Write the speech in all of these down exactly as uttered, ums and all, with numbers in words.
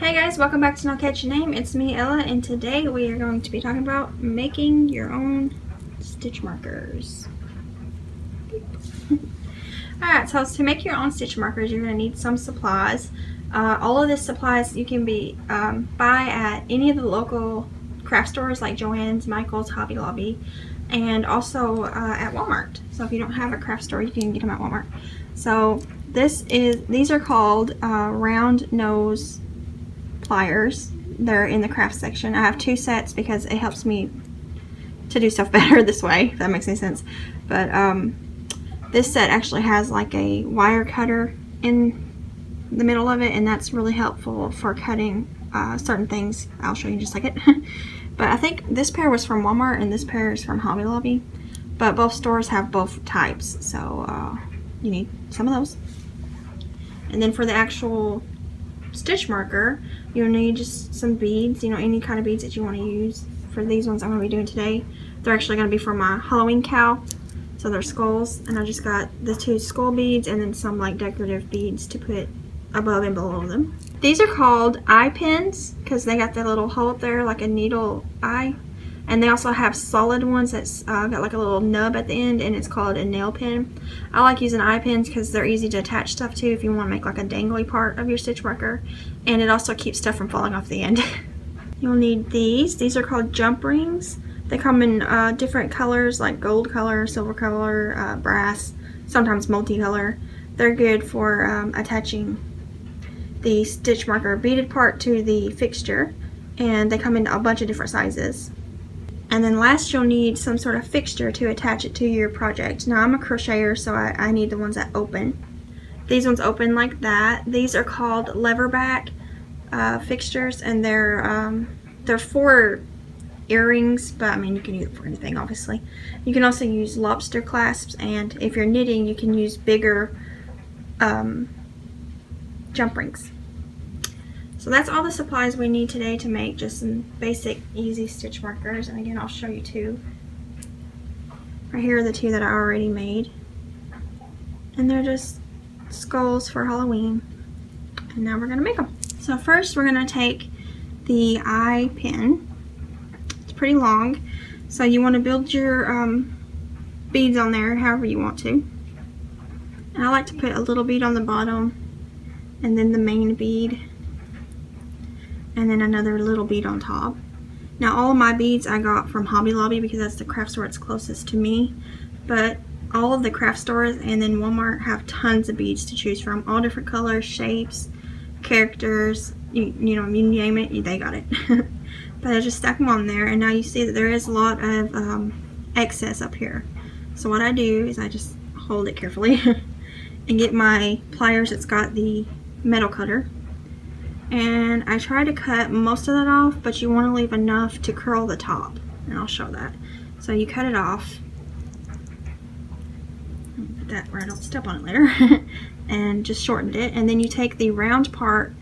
Hey guys, welcome back to No Catchy Name. It's me, Ella, and today we are going to be talking about making your own stitch markers. Alright, so to make your own stitch markers, you're going to need some supplies. Uh, all of this supplies you can be um, buy at any of the local craft stores like Joann's, Michaels, Hobby Lobby, and also uh, at Walmart. So if you don't have a craft store, you can get them at Walmart. So this is these are called uh, round nose pliers. They're in the craft section. I have two sets because it helps me to do stuff better this way, if that makes any sense. But um, this set actually has like a wire cutter in the middle of it, and that's really helpful for cutting uh, certain things. I'll show you in just a second. But I think this pair was from Walmart and this pair is from Hobby Lobby, but both stores have both types, so uh, you need some of those. And then for the actual stitch marker, you'll need just some beads, you know, any kind of beads that you want to use. For these ones I'm going to be doing today, they're actually going to be for my Halloween cow, so they're skulls, and I just got the two skull beads and then some like decorative beads to put above and below them. These are called eye pins because they got that little hole up there like a needle eye, and they also have solid ones that's uh, got like a little nub at the end, and it's called a nail pin. I like using eye pins because they're easy to attach stuff to if you want to make like a dangly part of your stitch marker, and it also keeps stuff from falling off the end. You'll need these. These are called jump rings. They come in uh, different colors like gold color, silver color, uh, brass, sometimes multicolor. They're good for um, attaching the stitch marker beaded part to the fixture, and they come in a bunch of different sizes. And then last, you'll need some sort of fixture to attach it to your project. Now I'm a crocheter, so I, I need the ones that open. These ones open like that. These are called lever back uh, fixtures, and they're um, they're for earrings, but I mean you can use it for anything obviously. You can also use lobster clasps, and if you're knitting you can use bigger um, jump rings. So that's all the supplies we need today to make just some basic easy stitch markers, and again I'll show you two. Right here are the two that I already made, and they're just skulls for Halloween, and now we're going to make them. So first we're going to take the eye pin. It's pretty long, so you want to build your um, beads on there however you want to, and I like to put a little bead on the bottom and then the main bead, and then another little bead on top. Now all of my beads I got from Hobby Lobby because that's the craft store that's closest to me, but all of the craft stores and then Walmart have tons of beads to choose from, all different colors, shapes, characters, you, you know, you name it, they got it. But I just stack them on there, and now you see that there is a lot of um, excess up here. So what I do is I just hold it carefully and get my pliers that's got the metal cutter, and I try to cut most of that off, but you want to leave enough to curl the top, and I'll show that. So you cut it off, put that where I don't step on it later, and just shortened it, and then you take the round part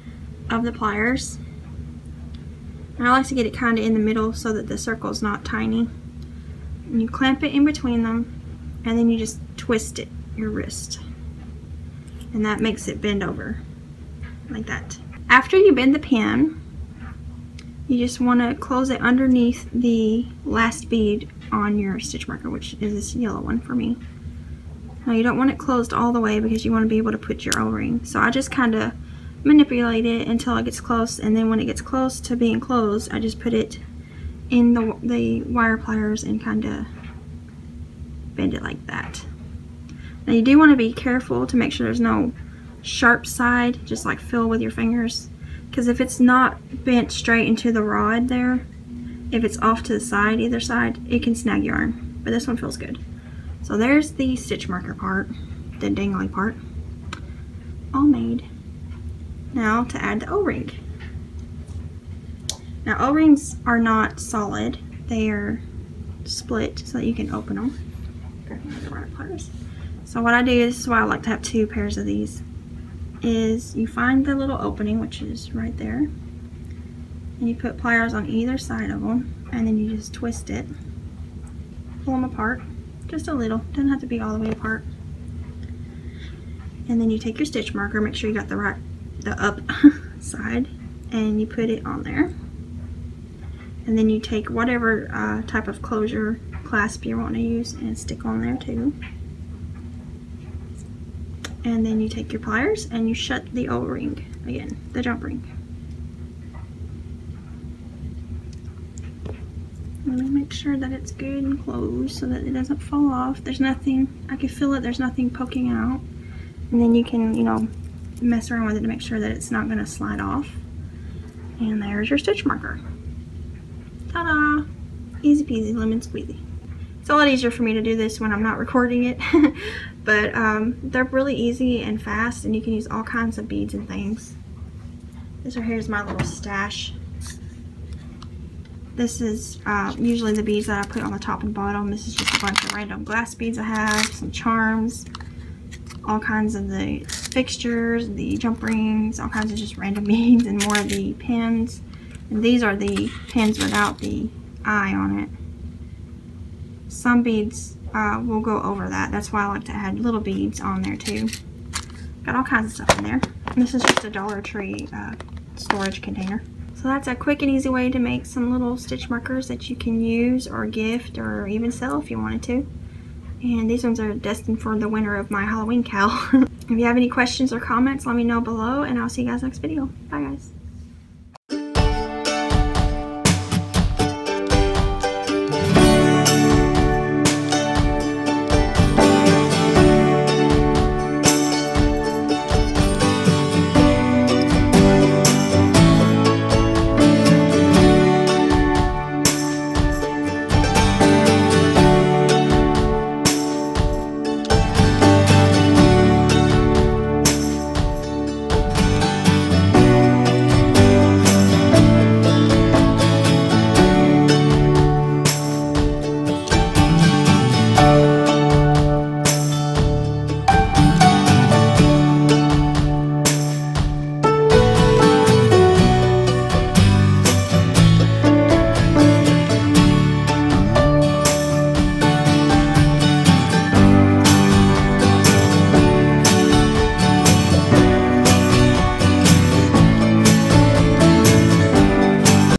of the pliers, and I like to get it kind of in the middle so that the circle's not tiny, and you clamp it in between them, and then you just twist it, your wrist, and that makes it bend over like that. After you bend the pin, you just want to close it underneath the last bead on your stitch marker, which is this yellow one for me. Now you don't want it closed all the way because you want to be able to put your o-ring. So I just kind of manipulate it until it gets close, and then when it gets close to being closed, I just put it in the, the wire pliers and kind of bend it like that. Now you do want to be careful to make sure there's no sharp side, just like feel with your fingers, because if it's not bent straight into the rod there, if it's off to the side, either side, it can snag yarn, but this one feels good. So there's the stitch marker part, the dangly part, all made. Now to add the o-ring. Now o-rings are not solid, they are split so that you can open them. Grab the wire pliers. So what I do, this is why I like to have two pairs of these, is you find the little opening, which is right there, and you put pliers on either side of them, and then you just twist it, pull them apart, just a little, doesn't have to be all the way apart. And then you take your stitch marker, make sure you got the right, the up side, and you put it on there. And then you take whatever uh, type of closure clasp you want to use and stick on there too. And then you take your pliers and you shut the O-ring again, the jump ring. Let me make sure that it's good and closed so that it doesn't fall off. There's nothing, I can feel it, there's nothing poking out. And then you can, you know, mess around with it to make sure that it's not going to slide off. And there's your stitch marker. Ta-da! Easy peasy, lemon squeezy. It's a lot easier for me to do this when I'm not recording it. But um, they're really easy and fast, and you can use all kinds of beads and things. This right here is my little stash. This is uh, usually the beads that I put on the top and bottom. This is just a bunch of random glass beads I have, some charms, all kinds of the fixtures, the jump rings, all kinds of just random beads, and more of the pins. And these are the pins without the eye on it. Some beads uh, will go over that. That's why I like to add little beads on there too. Got all kinds of stuff in there. And this is just a Dollar Tree uh, storage container. So that's a quick and easy way to make some little stitch markers that you can use or gift or even sell if you wanted to. And these ones are destined for the winner of my Halloween cowl. If you have any questions or comments, let me know below, and I'll see you guys next video. Bye guys.